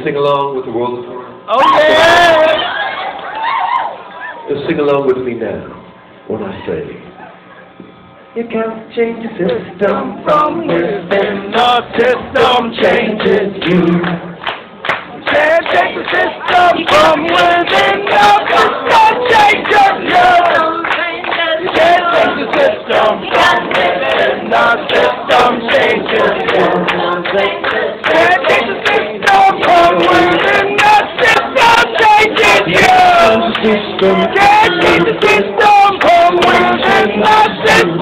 to sing along with the world. Oh yeah! Just sing along with me now when I say, you can't change the system from within. The system changes you. You can't change the system from within. The system changes you. You can't change the system from within. The system changes you. You can't change the system from within. The system changes you. You can't change the system from within. The system changes you.